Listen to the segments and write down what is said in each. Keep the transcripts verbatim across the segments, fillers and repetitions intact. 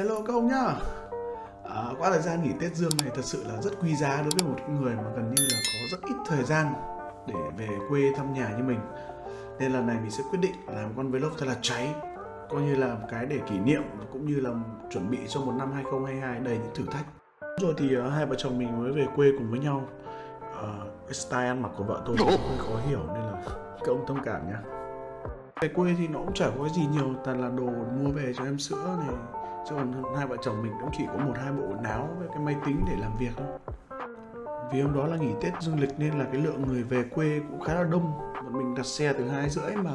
Hello các ông nhá. À, quá thời gian nghỉ Tết Dương này thật sự là rất quý giá đối với một người mà gần như là có rất ít thời gian để về quê thăm nhà như mình. Nên lần này mình sẽ quyết định làm con vlog thật là cháy, coi như là một cái để kỷ niệm cũng như là chuẩn bị cho một năm hai không hai hai đầy những thử thách. Rồi thì uh, hai vợ chồng mình mới về quê cùng với nhau. Uh, style ăn mặc của vợ tôi cũng hơi khó hiểu nên là các ông thông cảm nhá. Về quê thì nó cũng chả có gì nhiều, toàn là đồ mua về cho em sữa này. Chứ còn hai vợ chồng mình cũng chỉ có một hai bộ quần áo với cái máy tính để làm việc thôi. Vì hôm đó là nghỉ Tết dương lịch nên là cái lượng người về quê cũng khá là đông. Bọn mình đặt xe từ hai rưỡi mà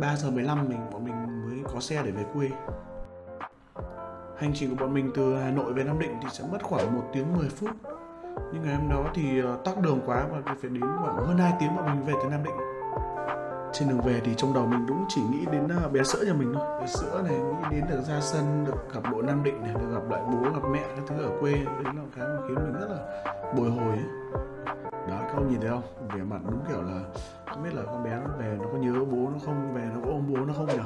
ba giờ mười lăm mình bọn mình mới có xe để về quê. Hành trình của bọn mình từ Hà Nội về Nam Định thì sẽ mất khoảng một tiếng mười phút. Nhưng ngày hôm đó thì tắc đường quá và phải đến khoảng hơn hai tiếng bọn mình về tới Nam Định. Trên đường về thì trong đầu mình cũng chỉ nghĩ đến bé sữa nhà mình thôi. Bé sữa này, nghĩ đến được ra sân, được gặp bộ Nam Định này, được gặp lại bố, gặp mẹ, các thứ ở quê. Đấy là cái mà khiến mình rất là bồi hồi ấy. Đó, các ông nhìn thấy không? Vẻ mặt đúng kiểu là không biết là con bé nó về nó có nhớ bố nó không, về nó có ôm bố nó không nhỉ?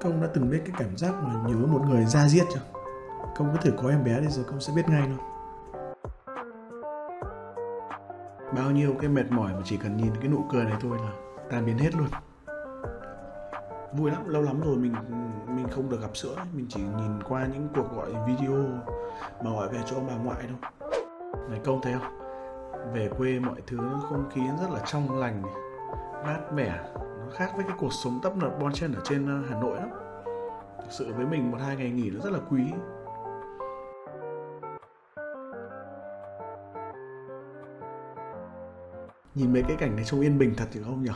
Các ông đã từng biết cái cảm giác mà nhớ một người da diết chưa? Các ông có thể có em bé thì giờ các ông sẽ biết ngay thôi. Bao nhiêu cái mệt mỏi mà chỉ cần nhìn cái nụ cười này thôi là tan biến hết luôn. Vui lắm, lâu lắm rồi mình mình không được gặp sữa, mình chỉ nhìn qua những cuộc gọi video mà gọi về cho ông bà ngoại thôi. Này công thấy không? Về quê mọi thứ không khí rất là trong lành, mát mẻ, nó khác với cái cuộc sống tấp nập bon chen ở trên Hà Nội lắm. Thực sự với mình một hai ngày nghỉ nó rất là quý. Nhìn mấy cái cảnh này trông yên bình thật thì không nhỉ?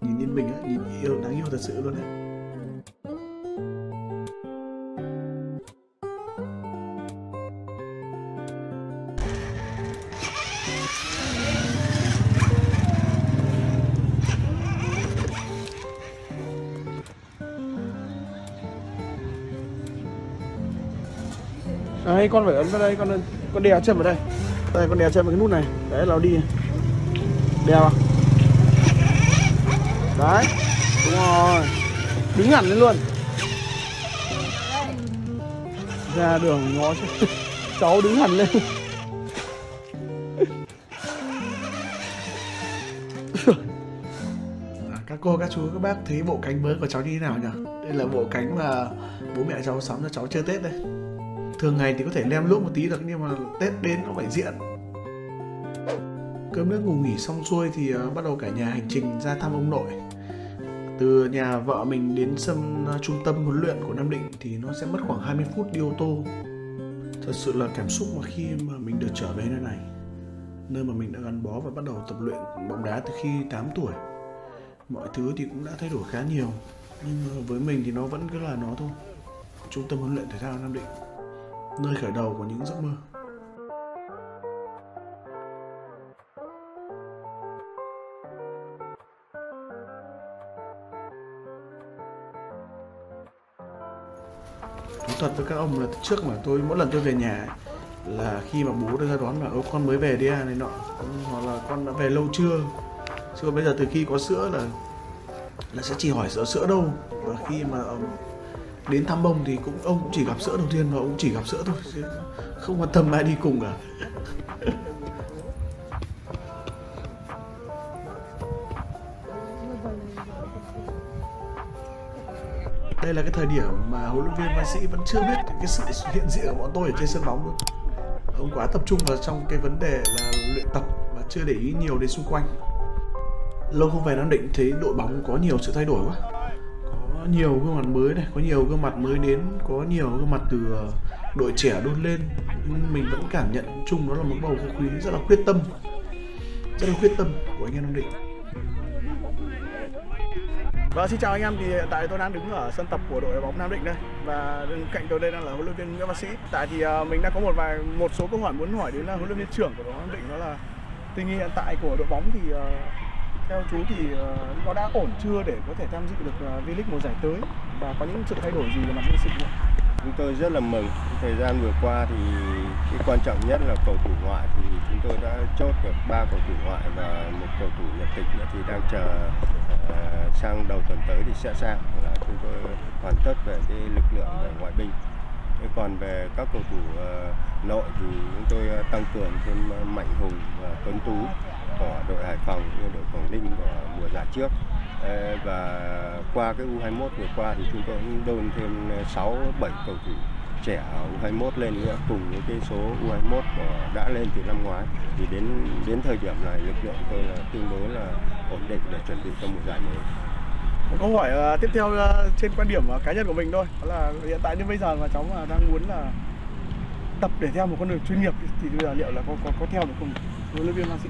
Nhìn yên bình á, nhìn yêu, đáng yêu thật sự luôn đấy. Đấy, con phải ấn vào đây, con con đè chân vào đây. Đây, con đè chân vào cái nút này, đấy là đi. Đeo à? Đấy, đúng rồi. Đứng hẳn lên luôn. Ra đường ngó chứ. Cháu đứng hẳn lên. Các cô, các chú, các bác thấy bộ cánh mới của cháu như thế nào nhỉ? Đây là bộ cánh mà bố mẹ cháu sắm cho cháu chơi Tết đây. Thường ngày thì có thể lem lúp một tí được, nhưng mà Tết đến nó phải diện. Cơm nước ngủ nghỉ xong xuôi thì uh, bắt đầu cả nhà hành trình ra thăm ông nội. Từ nhà vợ mình đến sân uh, trung tâm huấn luyện của Nam Định thì nó sẽ mất khoảng hai mươi phút đi ô tô. Thật sự là cảm xúc mà khi mà mình được trở về nơi này, nơi mà mình đã gắn bó và bắt đầu tập luyện bóng đá từ khi tám tuổi. Mọi thứ thì cũng đã thay đổi khá nhiều, nhưng với mình thì nó vẫn cứ là nó thôi. Trung tâm huấn luyện thể thao Nam Định, nơi khởi đầu của những giấc mơ. Thật với các ông là trước mà tôi mỗi lần tôi về nhà là khi mà bố tôi ra đón là ơ con mới về đi à này nọ, hoặc là con đã về lâu chưa. Chứ còn bây giờ từ khi có sữa là là sẽ chỉ hỏi sữa sữa đâu, và khi mà đến thăm ông thì cũng ông cũng chỉ gặp sữa đầu tiên và ông chỉ gặp sữa thôi, chứ không quan tâm ai đi cùng cả. Đây là cái thời điểm mà huấn luyện viên Mai Sĩ vẫn chưa biết cái sự hiện diện của bọn tôi ở trên sân bóng luôn. Ông quá tập trung vào trong cái vấn đề là luyện tập và chưa để ý nhiều đến xung quanh. Lâu không về Nam Định thấy đội bóng có nhiều sự thay đổi quá. Có nhiều gương mặt mới này, có nhiều gương mặt mới đến, có nhiều gương mặt từ đội trẻ đôn lên. Nhưng mình vẫn cảm nhận chung đó là một bầu không khí rất là quyết tâm, rất là quyết tâm của anh em Nam Định. Vâng, xin chào anh em. Thì hiện tại tôi đang đứng ở sân tập của đội bóng Nam Định đây, và bên cạnh tôi đây đang là huấn luyện viên Nguyễn Văn Sĩ. Tại thì mình đang có một vài một số câu hỏi muốn hỏi đến là huấn luyện viên trưởng của đội bóng Nam Định, đó là tình hình hiện tại của đội bóng thì theo chú thì nó đã ổn chưa để có thể tham dự được V-League mùa giải tới, và có những sự thay đổi gì về mặt nhân sự không? Chúng tôi rất là mừng. Thời gian vừa qua thì cái quan trọng nhất là cầu thủ ngoại thì chúng tôi đã chốt được ba cầu thủ ngoại và một cầu thủ nhập tịch nữa thì đang chờ sang đầu tuần tới thì sẽ sang, là chúng tôi hoàn tất về cái lực lượng về ngoại binh. còn về các cầu thủ nội thì chúng tôi tăng cường thêm Mạnh Hùng và Tuấn Tú của đội Hải Phòng như đội Quảng Ninh của mùa giải trước. Và qua cái U hai mốt vừa qua thì chúng tôi cũng đôn thêm sáu bảy cầu thủ trẻ U hai mốt lên nữa, cùng với cái số U hai mốt đã lên từ năm ngoái, thì đến đến thời điểm này lực lượng tôi là tương đối là ổn định để chuẩn bị cho mùa giải mới. Một câu hỏi tiếp theo trên quan điểm cá nhân của mình thôi, đó là hiện tại như bây giờ mà cháu mà đang muốn là tập để theo một con đường chuyên nghiệp thì bây giờ liệu là có có, có theo được không, huấn luyện viên Văn Sĩ?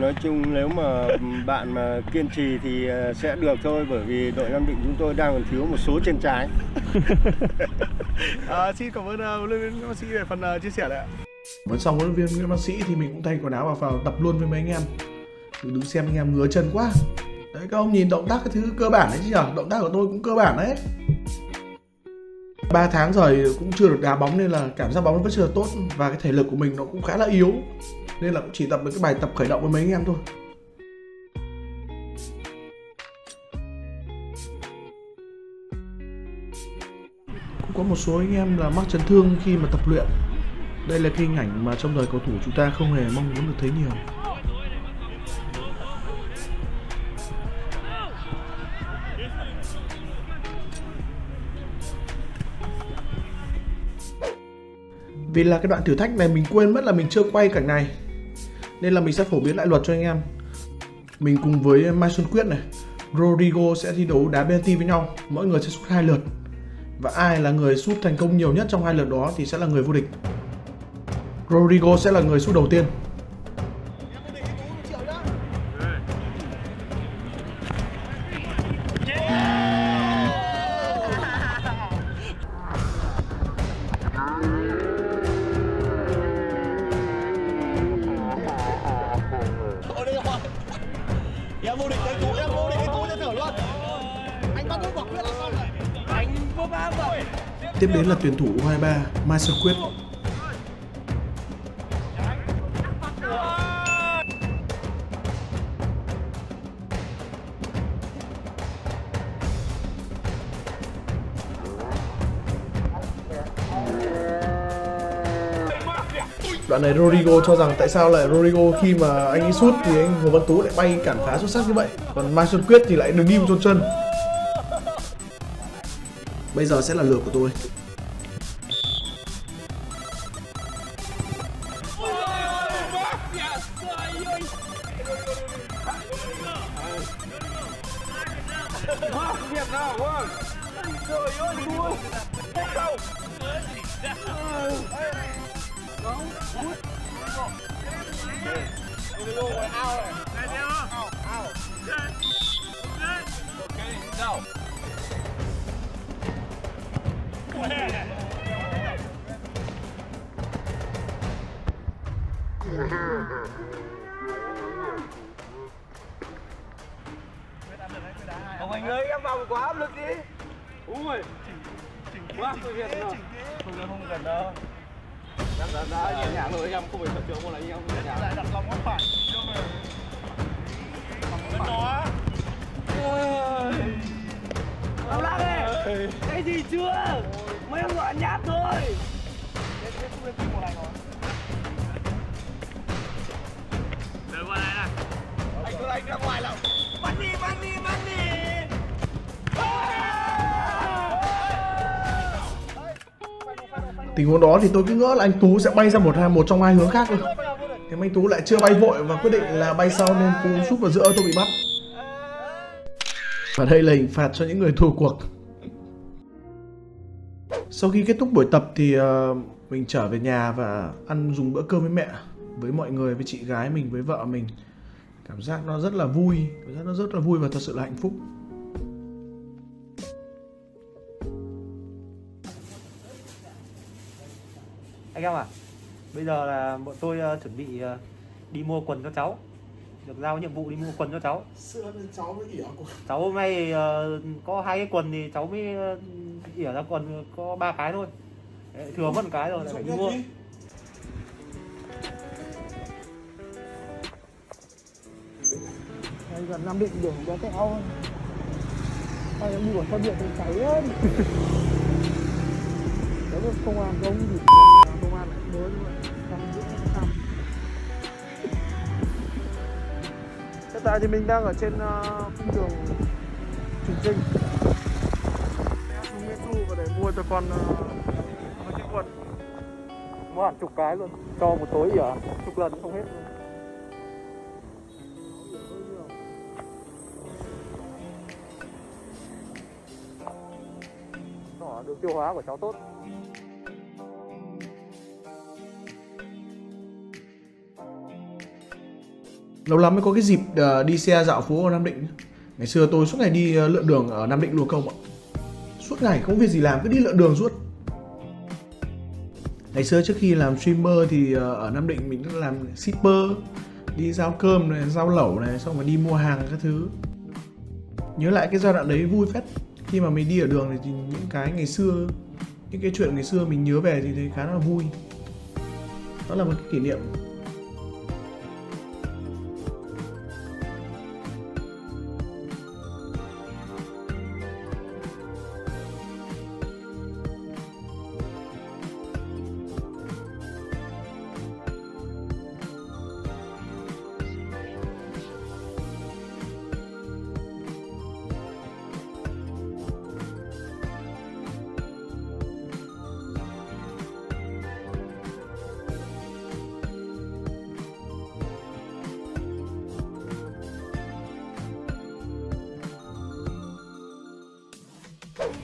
Nói chung nếu mà bạn mà kiên trì thì sẽ được thôi, bởi vì đội Nam Định chúng tôi đang còn thiếu một số chân trái. À, xin cảm ơn huấn luyện viên Nguyễn Văn Sĩ về phần uh, chia sẻ đấy ạ. Mới xong huấn luyện viên Nguyễn Văn Sĩ thì mình cũng thay quần áo và vào tập luôn với mấy anh em. Mình đứng xem anh em ngứa chân quá. Đấy, các ông nhìn động tác cái thứ cơ bản đấy chứ nhở, động tác của tôi cũng cơ bản đấy. ba tháng rồi cũng chưa được đá bóng nên là cảm giác bóng nó vẫn chưa tốt và cái thể lực của mình nó cũng khá là yếu. Nên là cũng chỉ tập được cái bài tập khởi động với mấy anh em thôi. Cũng có một số anh em là mắc chấn thương khi mà tập luyện. Đây là cái hình ảnh mà trong đời cầu thủ chúng ta không hề mong muốn được thấy nhiều. Vì là cái đoạn thử thách này mình quên mất là mình chưa quay cảnh này, nên là mình sẽ phổ biến lại luật cho anh em. Mình cùng với Mai Xuân Quyết này, Rodrigo sẽ thi đấu đá penalty với nhau. Mỗi người sẽ sút hai lượt. Và ai là người sút thành công nhiều nhất trong hai lượt đó thì sẽ là người vô địch. Rodrigo sẽ là người sút đầu tiên. Tiếp đến là tuyển thủ U hai ba Mai Xuân Quyết. Đoạn này Rodrigo cho rằng tại sao lại Rodrigo khi mà anh ấy sút thì anh Hồ Văn Tú lại bay cản phá xuất sắc như vậy, còn Mai Xuân Quyết thì lại đứng im chôn chân. Bây giờ sẽ là lượt của tôi. Ông anh ơi, em vào quá áp lực đi. Ui, chỉnh chỉnh quá tôi hiền rồi. Không nó không cần đâu. Em đã đã nhẹ nhàng rồi, em không phải tập trung vào là em nhẹ nhàng. Lại đặt lòng góc phải. Bóng đó. Ôi. Ông lắc đi. Cái gì chưa? Mấy ông loạn nhát thôi. Đến đến khu vực mùa này rồi. Đợi qua đây này. Anh cứ anh ra ngoài nào. Money, money, money. Tình huống đó thì tôi cứ ngỡ là anh Tú sẽ bay ra một hai một trong hai hướng khác thôi. Thế mà anh Tú lại chưa bay vội và quyết định là bay sau nên cú sút vào giữa tôi bị bắt. Và đây là hình phạt cho những người thua cuộc. Sau khi kết thúc buổi tập thì uh, mình trở về nhà và ăn dùng bữa cơm với mẹ, với mọi người, với chị gái mình, với vợ mình. Cảm giác nó rất là vui, cảm giác nó rất là vui và thật sự là hạnh phúc. Anh em à, bây giờ là bọn tôi uh, chuẩn bị uh, đi mua quần cho cháu. Được giao nhiệm vụ đi mua quần cho cháu. Cháu mới ỉa quần. Cháu hôm nay uh, có hai cái quần thì cháu mới uh, ỉa ra quần có ba cái thôi. Đấy, thừa mất một cái rồi lại phải đi mua. Giờ Nam Định đường có cái ao, tao đi vào con điện cháy lên. Đấy với công an giống gì công an lại đối với đang giữ thăm. Hiện tại thì mình đang ở trên cung uh, đường Trường Chinh. Mình xuống và để mua cho con uh, chiếc quần. Mua hẳn chục cái luôn, cho một tối ở chục lần không hết luôn. Đường tiêu hóa của cháu tốt. Lâu lắm mới có cái dịp đi xe dạo phố ở Nam Định. Ngày xưa tôi suốt ngày đi lượn đường ở Nam Định luôn không ạ. Suốt ngày không việc gì làm cứ đi lượn đường suốt. Ngày xưa trước khi làm streamer thì ở Nam Định mình cũng làm shipper, đi giao cơm này, giao lẩu này, xong rồi đi mua hàng các thứ. Nhớ lại cái giai đoạn đấy vui phết. Khi mà mình đi ở đường thì những cái ngày xưa, những cái chuyện ngày xưa mình nhớ về thì thấy khá là vui. Đó là một cái kỷ niệm.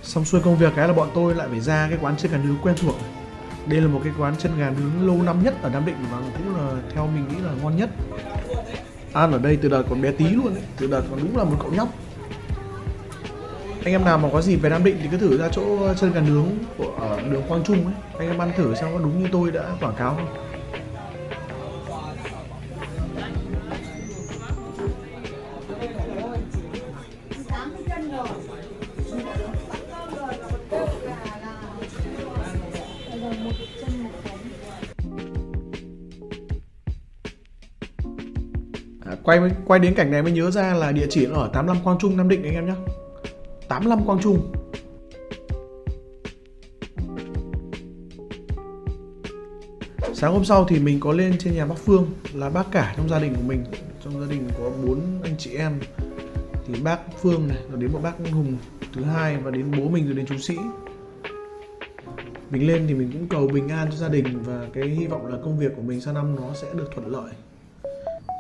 Xong xuôi công việc cái là bọn tôi lại phải ra cái quán chân gà nướng quen thuộc. Đây là một cái quán chân gà nướng lâu năm nhất ở Nam Định và cũng là theo mình nghĩ là ngon nhất. Ăn ở đây từ đợt còn bé tí luôn ấy, từ đợt còn đúng là một cậu nhóc. Anh em nào mà có gì về Nam Định thì cứ thử ra chỗ chân gà nướng của, ở đường Quang Trung ấy. Anh em ăn thử xem có đúng như tôi đã quảng cáo không. Quay, quay đến cảnh này mới nhớ ra là địa chỉ ở tám mươi lăm Quang Trung, Nam Định anh em nhé. tám mươi lăm Quang Trung. Sáng hôm sau thì mình có lên trên nhà bác Phương, là bác cả trong gia đình của mình. Trong gia đình có bốn anh chị em. Thì bác Phương này, rồi đến một bác Hùng thứ hai và đến bố mình rồi đến chú Sĩ. Mình lên thì mình cũng cầu bình an cho gia đình và cái hy vọng là công việc của mình sang năm nó sẽ được thuận lợi.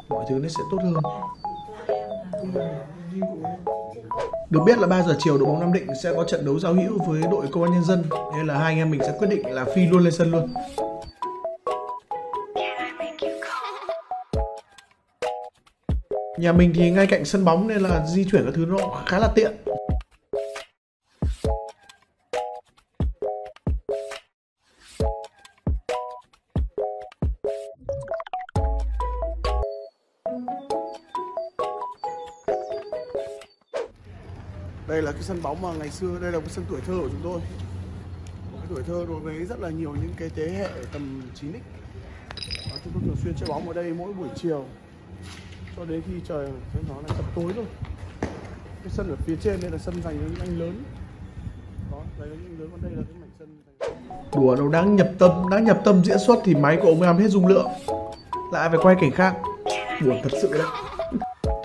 Mọi thứ nó sẽ tốt hơn. Được biết là ba giờ chiều đội bóng Nam Định sẽ có trận đấu giao hữu với đội Công an Nhân Dân. Nên là hai anh em mình sẽ quyết định là phi luôn lên sân luôn. Nhà mình thì ngay cạnh sân bóng nên là di chuyển các thứ nó khá là tiện. Đây là cái sân bóng mà ngày xưa, đây là cái sân tuổi thơ của chúng tôi. Cái tuổi thơ đối với rất là nhiều những cái thế hệ tầm chín ích. Chúng tôi thường xuyên chơi bóng ở đây mỗi buổi chiều. Cho đến khi trời nó là sắp tối rồi. Cái sân ở phía trên đây là sân dành cho những anh lớn. Đó, dành cho những anh lớn, còn đây là cái mảnh sân dành... Đùa đâu đáng nhập tâm, đáng nhập tâm diễn xuất thì máy của ông làm hết dung lượng. Lại phải quay cảnh khác. Buồn thật sự đấy.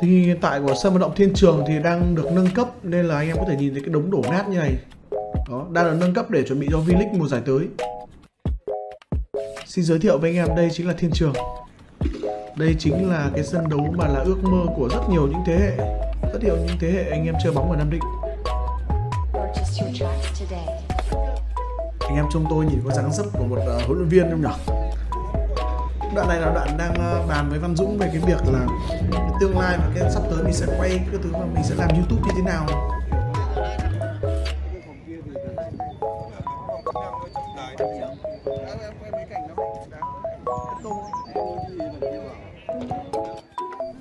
Thì hiện tại của sân vận động Thiên Trường thì đang được nâng cấp nên là anh em có thể nhìn thấy cái đống đổ nát như này. Đó, đang được nâng cấp để chuẩn bị cho V-League mùa giải tới. Xin giới thiệu với anh em đây chính là Thiên Trường. Đây chính là cái sân đấu mà là ước mơ của rất nhiều những thế hệ, rất nhiều những thế hệ anh em chơi bóng ở Nam Định. Anh em trông tôi nhìn có dáng dấp của một uh, huấn luyện viên không nhỉ? Đoạn này là đoạn đang bàn với Văn Dũng về cái việc là cái tương lai và cái sắp tới mình sẽ quay cái thứ mà mình sẽ làm YouTube như thế nào.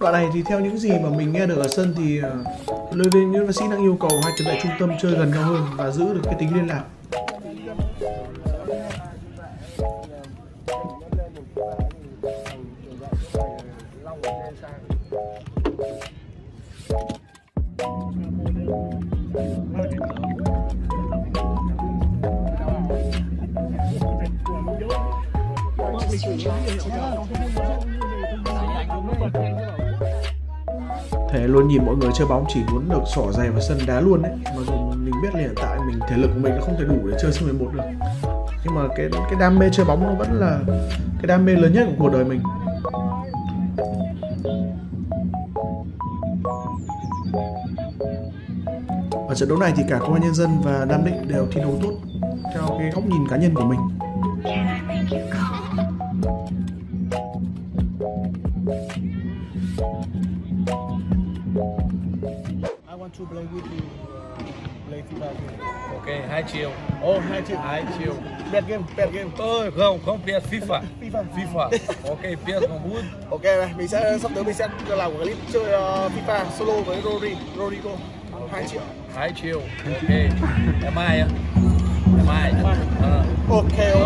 Đoạn này thì theo những gì mà mình nghe được ở sân thì lời viên Nguyễn Văn Sĩ đang yêu cầu hai tuyến tại trung tâm chơi gần nhau hơn và giữ được cái tính liên lạc. Thế luôn nhìn mọi người chơi bóng chỉ muốn được xỏ giày vào sân đá luôn đấy. Mà mình biết là hiện tại mình thể lực mình không thể đủ để chơi sân mười một được. Nhưng mà cái cái đam mê chơi bóng nó vẫn là cái đam mê lớn nhất của cuộc đời mình. Ở trận đấu này thì cả Công an Nhân dân và Nam Định đều thi đấu tốt theo cái góc nhìn cá nhân của mình. Ok, hai chiều. Oh, hai chiều. Hai chiều. Bad game, bad game. Ôi, không, không biết FIFA. FIFA. FIFA. Ok, biết không good. Ok này, mình sẽ sắp tới mình sẽ làm một clip chơi uh, FIFA solo với Rodrigo. Rodrigo. Hai chiều. Hai chiều. Ok. Em ai á? Em ai? Ok.